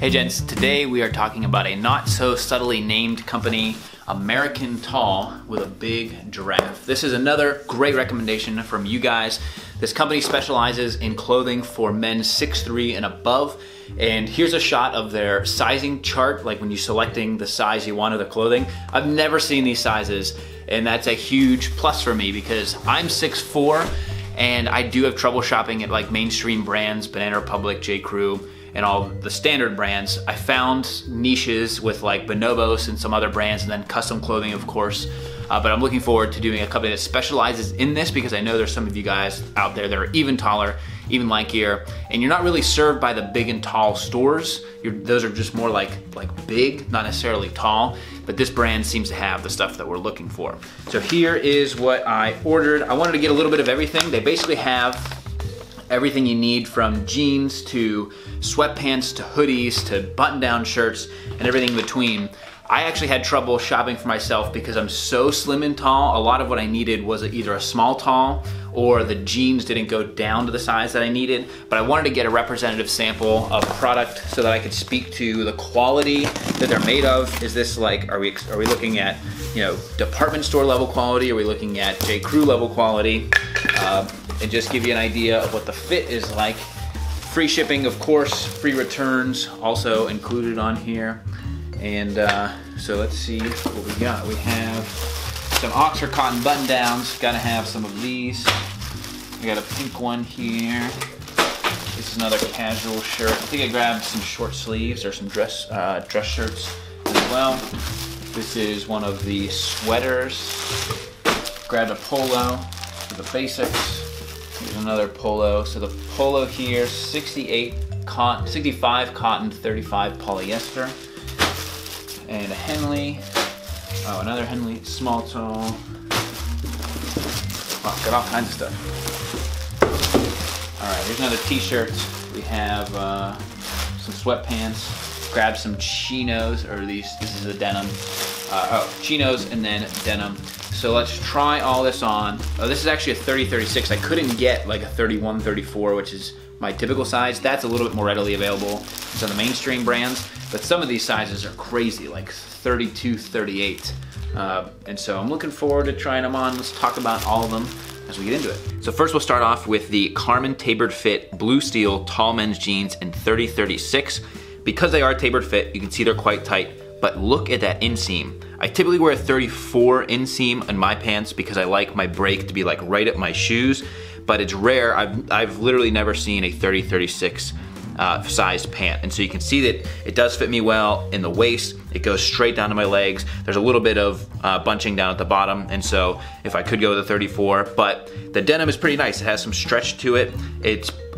Hey gents, today we are talking about a not so subtly named company, American Tall, with a big giraffe. This is another great recommendation from you guys. This company specializes in clothing for men 6'3" and above. And here's a shot of their sizing chart, like when you're selecting the size you want of the clothing. I've never seen these sizes, and that's a huge plus for me because I'm 6'4", and I do have trouble shopping at like mainstream brands, Banana Republic, J.Crew, and all the standard brands. I found niches with like Bonobos and some other brands, and then custom clothing, of course. But I'm looking forward to doing a company that specializes in this because I know there's some of you guys out there that are even taller, even lankier, and you're not really served by the big and tall stores. Those are just more like big, not necessarily tall, but this brand seems to have the stuff that we're looking for. So here is what I ordered. I wanted to get a little bit of everything. They basically have everything you need, from jeans to sweatpants to hoodies to button-down shirts and everything in between. I actually had trouble shopping for myself because I'm so slim and tall. A lot of what I needed was either a small tall or the jeans didn't go down to the size that I needed, but I wanted to get a representative sample of product so that I could speak to the quality that they're made of. Is this like, are we looking at, you know, department store level quality? Are we looking at J.Crew level quality? And just give you an idea of what the fit is like. Free shipping, of course, free returns also included on here. And so let's see what we got. We have some Oxford cotton button downs. Gotta have some of these. We got a pink one here. This is another casual shirt. I think I grabbed some short sleeves or some dress shirts as well. This is one of the sweaters. Grabbed a polo for the basics. Here's another polo. So the polo here, 65 cotton, 35 polyester. And a Henley. Oh, another Henley, small toe. Oh, got all kinds of stuff. All right, here's another t-shirt. We have some sweatpants. Grab some chinos, or these, this is a denim. Chinos and then denim. So let's try all this on. Oh, this is actually a 30-36. I couldn't get like a 31-34, which is my typical size. That's a little bit more readily available. It's on the mainstream brands, but some of these sizes are crazy, like 32-38. And so I'm looking forward to trying them on. Let's talk about all of them as we get into it. So first we'll start off with the Carmen tapered fit blue steel tall men's jeans in 30-36. Because they are tapered fit, you can see they're quite tight, but look at that inseam. I typically wear a 34 inseam in my pants because I like my break to be like right at my shoes, but it's rare. I've literally never seen a 30-36 sized pant. And so you can see that it does fit me well in the waist. It goes straight down to my legs. There's a little bit of bunching down at the bottom, and so if I could go with a 34, but the denim is pretty nice. It has some stretch to it.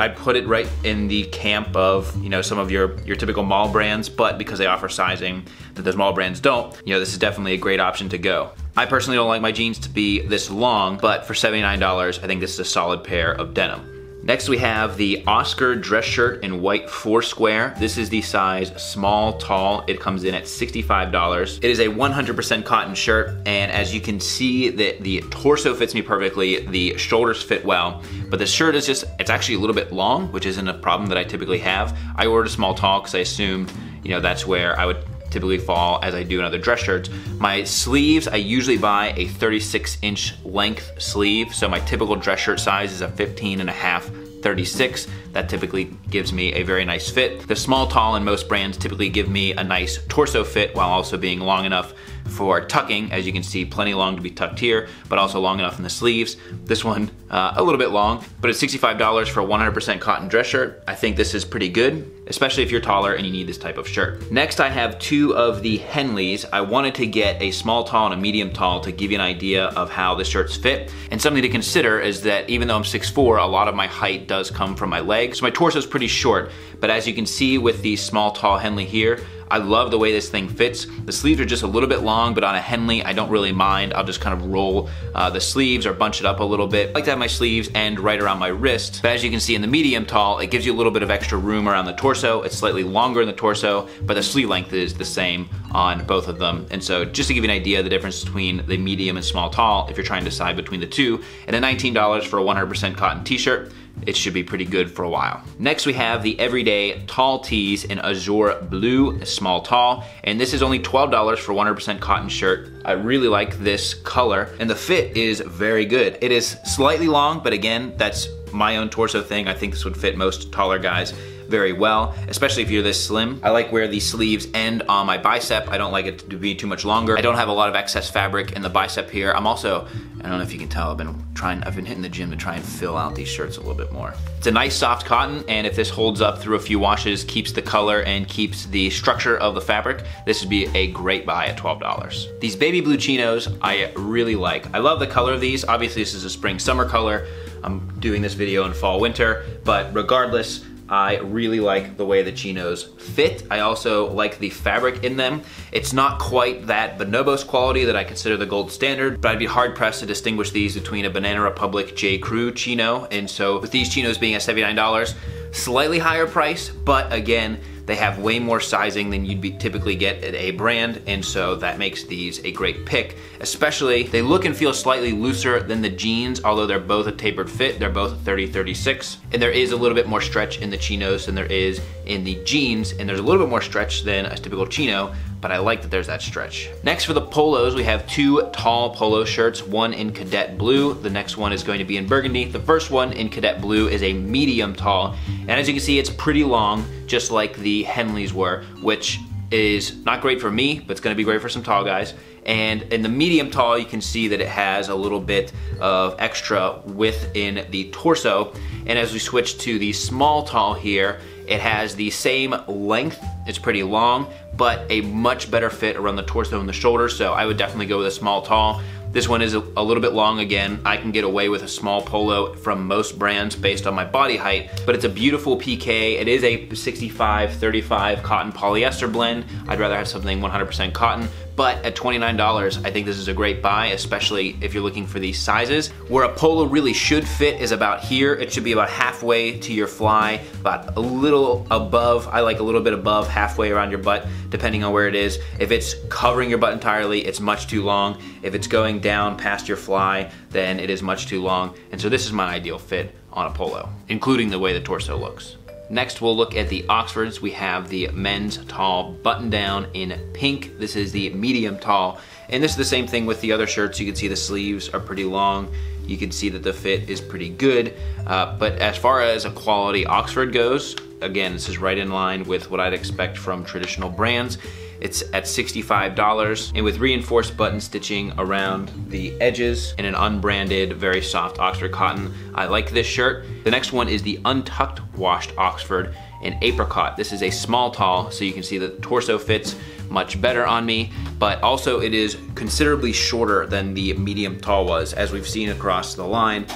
I put it right in the camp of, you know, some of your typical mall brands, but because they offer sizing that those mall brands don't, you know, this is definitely a great option to go. I personally don't like my jeans to be this long, but for $79, I think this is a solid pair of denim. Next we have the Oscar dress shirt in white 4 square. This is the size small, tall. It comes in at $65. It is a 100% cotton shirt, and as you can see that the torso fits me perfectly, the shoulders fit well, but the shirt is just, it's actually a little bit long, which isn't a problem that I typically have. I ordered a small tall because I assumed, you know, that's where I would typically fall as I do in other dress shirts. My sleeves, I usually buy a 36-inch length sleeve, so my typical dress shirt size is a 15.5-36. That typically gives me a very nice fit. The small tall in most brands typically give me a nice torso fit while also being long enough for tucking. As you can see, plenty long to be tucked here, but also long enough in the sleeves. This one, a little bit long, but it's $65 for a 100% cotton dress shirt. I think this is pretty good, especially if you're taller and you need this type of shirt. Next, I have two of the Henleys. I wanted to get a small tall and a medium tall to give you an idea of how the shirts fit. And something to consider is that even though I'm 6'4", a lot of my height does come from my legs. So my torso is pretty short, but as you can see with the small tall Henley here, I love the way this thing fits. The sleeves are just a little bit long, but on a Henley, I don't really mind. I'll just kind of roll the sleeves or bunch it up a little bit. I like to have my sleeves end right around my wrist. But as you can see in the medium tall, it gives you a little bit of extra room around the torso. It's slightly longer in the torso, but the sleeve length is the same on both of them. And so just to give you an idea of the difference between the medium and small tall, if you're trying to decide between the two, and then $19 for a 100% cotton t-shirt. it should be pretty good for a while. Next we have the Everyday Tall Tees in Azure Blue, small tall, and this is only $12 for 100% cotton shirt. I really like this color, and the fit is very good. It is slightly long, but again, that's my own torso thing. I think this would fit most taller guys very well, especially if you're this slim. I like where the sleeves end on my bicep. I don't like it to be too much longer. I don't have a lot of excess fabric in the bicep here. I'm also, I don't know if you can tell, I've been hitting the gym to try and fill out these shirts a little bit more. It's a nice soft cotton, and if this holds up through a few washes, keeps the color and keeps the structure of the fabric, this would be a great buy at $12. These baby blue chinos, I really like. I love the color of these. Obviously this is a spring summer color. I'm doing this video in fall winter, but regardless, I really like the way the chinos fit. I also like the fabric in them. It's not quite that Bonobos quality that I consider the gold standard, but I'd be hard pressed to distinguish these between a Banana Republic J.Crew chino. And so with these chinos being at $79, slightly higher price, but again, they have way more sizing than you'd typically get at a brand, and so that makes these a great pick. Especially, they look and feel slightly looser than the jeans, although they're both a tapered fit. They're both 30-36, and there is a little bit more stretch in the chinos than there is in the jeans, and there's a little bit more stretch than a typical chino, but I like that there's that stretch. Next for the polos, we have two tall polo shirts, one in cadet blue, the next one is going to be in burgundy. The first one in cadet blue is a medium tall, and as you can see, it's pretty long, just like the Henleys were, which is not great for me, but it's gonna be great for some tall guys. And in the medium tall, you can see that it has a little bit of extra width in the torso. And as we switch to the small tall here, it has the same length, it's pretty long, but a much better fit around the torso and the shoulders, so I would definitely go with a small tall. This one is a little bit long again. I can get away with a small polo from most brands based on my body height, but it's a beautiful PK. It is a 65-35 cotton polyester blend. I'd rather have something 100% cotton, but at $29, I think this is a great buy, especially if you're looking for these sizes. Where a polo really should fit is about here. It should be about halfway to your fly, about a little above. I like a little bit above, halfway around your butt, depending on where it is. If it's covering your butt entirely, it's much too long. If it's going down past your fly, then it is much too long. And so this is my ideal fit on a polo, including the way the torso looks. Next, we'll look at the Oxfords. We have the men's tall button down in pink. This is the medium tall. And this is the same thing with the other shirts. You can see the sleeves are pretty long. You can see that the fit is pretty good. But as far as a quality Oxford goes, again, this is right in line with what I'd expect from traditional brands. It's at $65, and with reinforced button stitching around the edges and an unbranded, very soft Oxford cotton. I like this shirt. The next one is the untucked washed Oxford in apricot. This is a small tall, so you can see the torso fits much better on me, but also it is considerably shorter than the medium tall was. As we've seen across the line,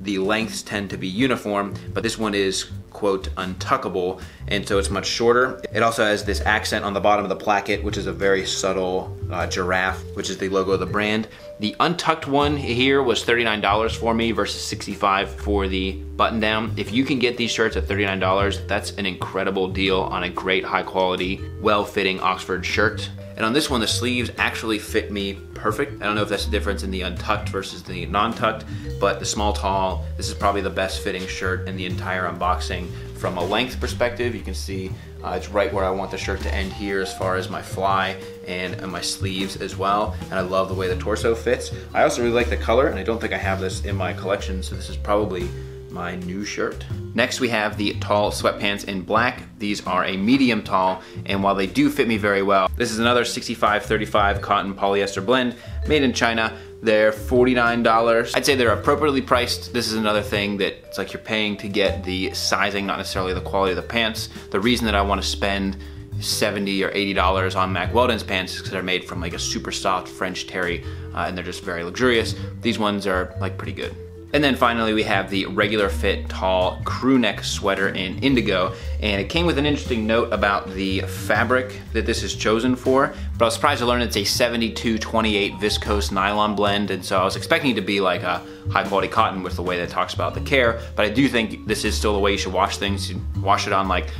the lengths tend to be uniform, but this one is, quote, untuckable, and so it's much shorter. It also has this accent on the bottom of the placket, which is a very subtle giraffe, which is the logo of the brand. The untucked one here was $39 for me versus $65 for the button down. If you can get these shirts at $39, that's an incredible deal on a great, high quality, well-fitting Oxford shirt. And on this one, the sleeves actually fit me perfect. I don't know if that's the difference in the untucked versus the non-tucked, but the small tall, this is probably the best fitting shirt in the entire unboxing. From a length perspective, you can see it's right where I want the shirt to end here as far as my fly and my sleeves as well. And I love the way the torso fits. I also really like the color, and I don't think I have this in my collection, so this is probably my new shirt. Next we have the tall sweatpants in black. These are a medium tall, and while they do fit me very well, this is another 65-35 cotton polyester blend made in China. They're $49. I'd say they're appropriately priced. This is another thing that it's like you're paying to get the sizing, not necessarily the quality of the pants. The reason that I want to spend $70 or $80 on Mack Weldon's pants because they're made from like a super soft French terry, and they're just very luxurious. These ones are like pretty good. And then finally we have the regular fit tall crew neck sweater in indigo, and it came with an interesting note about the fabric that this is chosen for, but I was surprised to learn it's a 72-28 viscose nylon blend, and so I was expecting it to be like a high quality cotton with the way that it talks about the care, but I do think this is still the way you should wash things. You wash it on like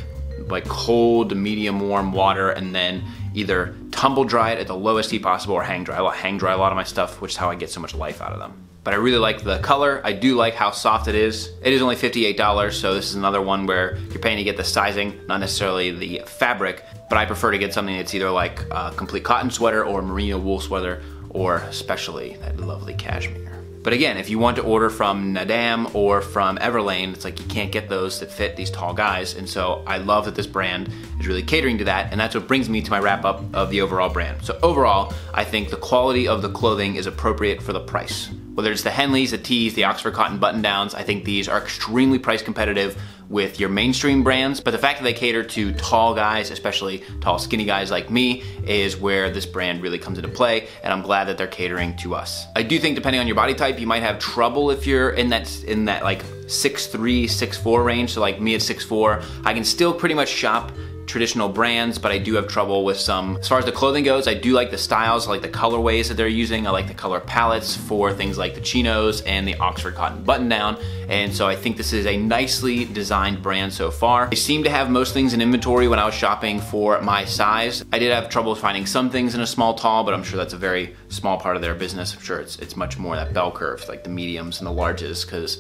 cold, medium warm water, and then either tumble dry it at the lowest heat possible or hang dry. I hang dry a lot of my stuff, which is how I get so much life out of them. but I really like the color. I do like how soft it is. It is only $58, so this is another one where you're paying to get the sizing, not necessarily the fabric, but I prefer to get something that's either like a complete cotton sweater or merino wool sweater, or especially that lovely cashmere. But again, if you want to order from Nadam or from Everlane, it's like you can't get those that fit these tall guys, and so I love that this brand is really catering to that, and that's what brings me to my wrap up of the overall brand. So overall, I think the quality of the clothing is appropriate for the price. Whether it's the Henleys, the tees, the Oxford cotton button downs, I think these are extremely price competitive with your mainstream brands, but the fact that they cater to tall guys, especially tall skinny guys like me, is where this brand really comes into play, and I'm glad that they're catering to us. I do think depending on your body type, you might have trouble if you're in that like 6'3", 6'4" range, so like me at 6'4", I can still pretty much shop traditional brands, but I do have trouble with some. As far as the clothing goes, I do like the styles, I like the colorways that they're using, I like the color palettes for things like the chinos and the Oxford cotton button-down, and so I think this is a nicely designed brand so far. They seem to have most things in inventory when I was shopping for my size. I did have trouble finding some things in a small tall, but I'm sure that's a very small part of their business. I'm sure it's much more that bell curve, like the mediums and the larges, because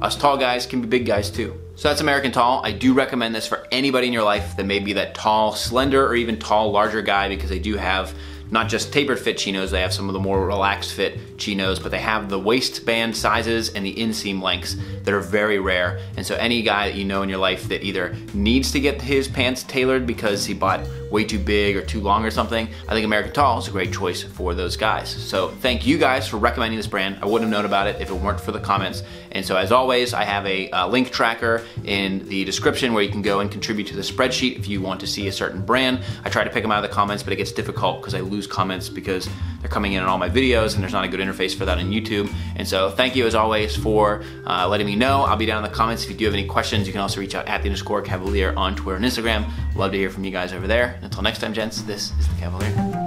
us tall guys can be big guys too. So that's American Tall. I do recommend this for anybody in your life that may be that tall, slender, or even tall, larger guy, because they do have not just tapered fit chinos, they have some of the more relaxed fit chinos, but they have the waistband sizes and the inseam lengths that are very rare. And so any guy that you know in your life that either needs to get his pants tailored because he bought way too big or too long or something, I think American Tall is a great choice for those guys. So thank you guys for recommending this brand. I wouldn't have known about it if it weren't for the comments. And so as always, I have a link tracker in the description where you can go and contribute to the spreadsheet if you want to see a certain brand. I try to pick them out of the comments, but it gets difficult because I lose comments because they're coming in all my videos and there's not a good interface for that on YouTube. And so thank you as always for letting me know. I'll be down in the comments if you do have any questions. You can also reach out at @_Cavalier on Twitter and Instagram. Love to hear from you guys over there. Until next time, gents, this is The Cavalier.